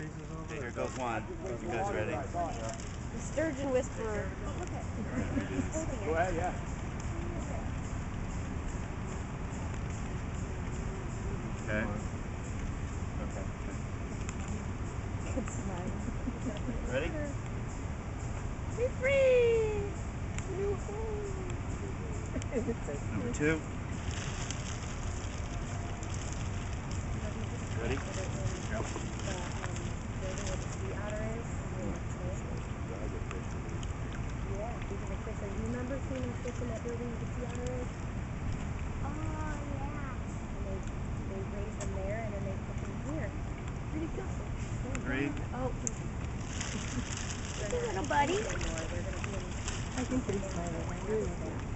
pieces over. Okay, here goes one. You guys ready? The sturgeon whisperer. Go ahead, yeah. Okay. Okay. Good smile. Ready? Be free! Number two. Ready? Yep. You remember seeing them fish in that building with the sea otter is? Oh, yeah. And they raise them there and then they put them here. Where'd he go? Three. Oh. Hey, little buddy. I think they're smiling.